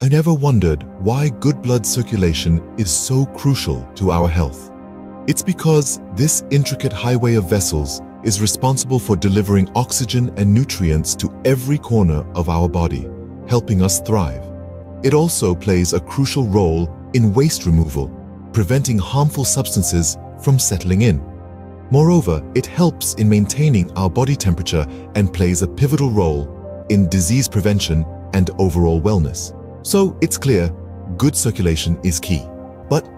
I never wondered why good blood circulation is so crucial to our health. It's because this intricate highway of vessels is responsible for delivering oxygen and nutrients to every corner of our body, helping us thrive. It also plays a crucial role in waste removal, preventing harmful substances from settling in. Moreover, it helps in maintaining our body temperature and plays a pivotal role in disease prevention and overall wellness. So it's clear, good circulation is key. But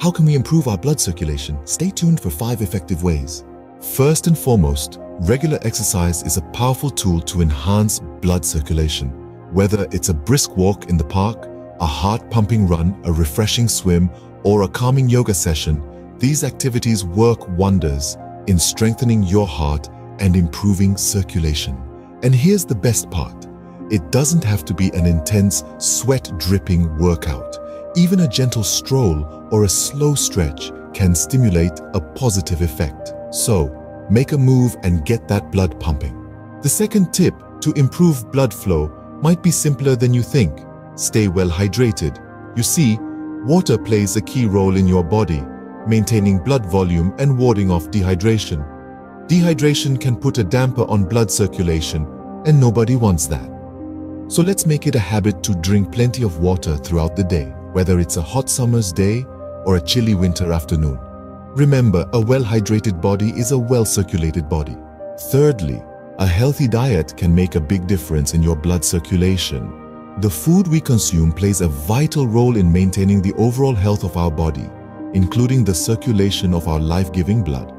how can we improve our blood circulation? Stay tuned for 5 effective ways. First and foremost, regular exercise is a powerful tool to enhance blood circulation. Whether it's a brisk walk in the park, a heart-pumping run, a refreshing swim, or a calming yoga session, these activities work wonders in strengthening your heart and improving circulation. And here's the best part. It doesn't have to be an intense, sweat-dripping workout. Even a gentle stroll or a slow stretch can stimulate a positive effect. So, make a move and get that blood pumping. The second tip to improve blood flow might be simpler than you think. Stay well hydrated. You see, water plays a key role in your body, maintaining blood volume and warding off dehydration. Dehydration can put a damper on blood circulation, and nobody wants that. So let's make it a habit to drink plenty of water throughout the day, whether it's a hot summer's day or a chilly winter afternoon. Remember, a well-hydrated body is a well-circulated body. Thirdly, a healthy diet can make a big difference in your blood circulation. The food we consume plays a vital role in maintaining the overall health of our body, including the circulation of our life-giving blood.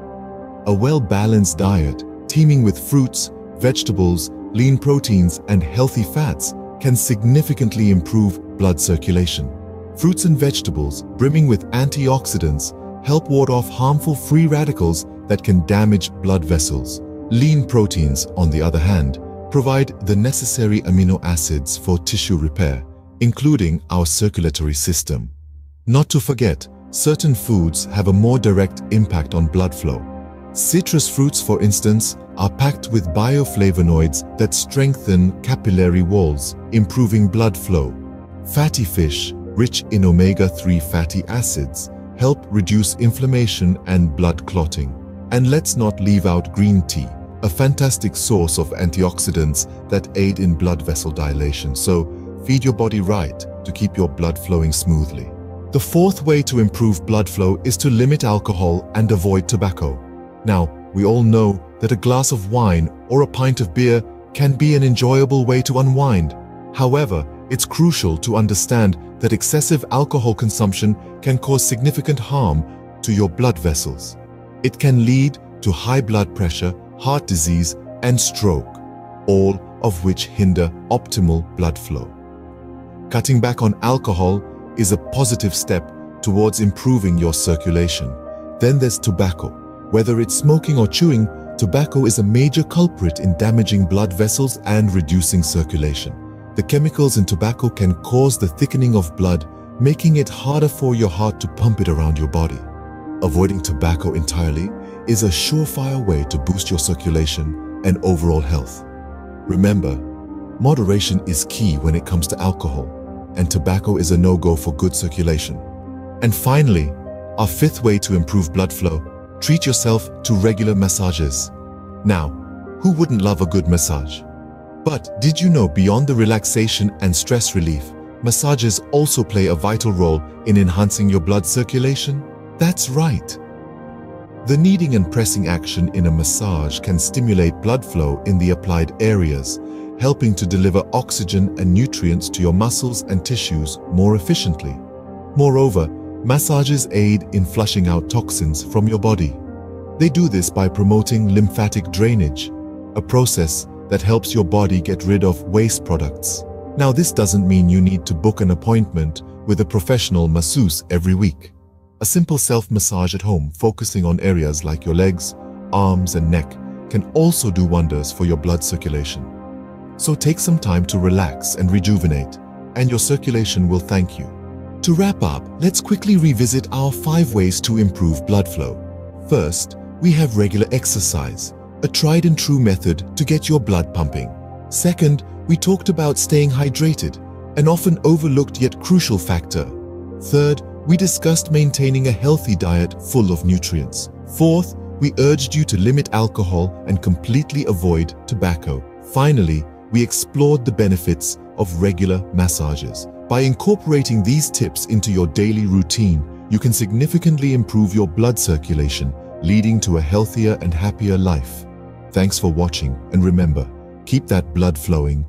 A well-balanced diet, teeming with fruits, vegetables, lean proteins, and healthy fats, can significantly improve blood circulation. Fruits and vegetables, brimming with antioxidants, help ward off harmful free radicals that can damage blood vessels. Lean proteins, on the other hand, provide the necessary amino acids for tissue repair, including our circulatory system. Not to forget, certain foods have a more direct impact on blood flow. Citrus fruits, for instance, are packed with bioflavonoids that strengthen capillary walls, improving blood flow. Fatty fish, rich in omega-3 fatty acids, help reduce inflammation and blood clotting. And let's not leave out green tea, a fantastic source of antioxidants that aid in blood vessel dilation. So feed your body right to keep your blood flowing smoothly. The fourth way to improve blood flow is to limit alcohol and avoid tobacco. Now, we all know that a glass of wine or a pint of beer can be an enjoyable way to unwind. However, it's crucial to understand that excessive alcohol consumption can cause significant harm to your blood vessels. It can lead to high blood pressure, heart disease, and stroke, all of which hinder optimal blood flow. Cutting back on alcohol is a positive step towards improving your circulation. Then there's tobacco. Whether it's smoking or chewing, tobacco is a major culprit in damaging blood vessels and reducing circulation. The chemicals in tobacco can cause the thickening of blood, making it harder for your heart to pump it around your body. Avoiding tobacco entirely is a surefire way to boost your circulation and overall health. Remember, moderation is key when it comes to alcohol, and tobacco is a no-go for good circulation. And finally, our 5th way to improve blood flow, treat yourself to regular massages. Now, who wouldn't love a good massage? But did you know beyond the relaxation and stress relief, massages also play a vital role in enhancing your blood circulation? That's right. The kneading and pressing action in a massage can stimulate blood flow in the applied areas, helping to deliver oxygen and nutrients to your muscles and tissues more efficiently. Moreover, massages aid in flushing out toxins from your body. They do this by promoting lymphatic drainage, a process that helps your body get rid of waste products. Now, this doesn't mean you need to book an appointment with a professional masseuse every week. A simple self-massage at home focusing on areas like your legs, arms, and neck can also do wonders for your blood circulation. So take some time to relax and rejuvenate, and your circulation will thank you. To wrap up, let's quickly revisit our 5 ways to improve blood flow. First, we have regular exercise, a tried and true method to get your blood pumping. Second, we talked about staying hydrated, an often overlooked yet crucial factor. Third, we discussed maintaining a healthy diet full of nutrients. Fourth, we urged you to limit alcohol and completely avoid tobacco. Finally, we explored the benefits of regular massages. By incorporating these tips into your daily routine, you can significantly improve your blood circulation, leading to a healthier and happier life. Thanks for watching, and remember, keep that blood flowing.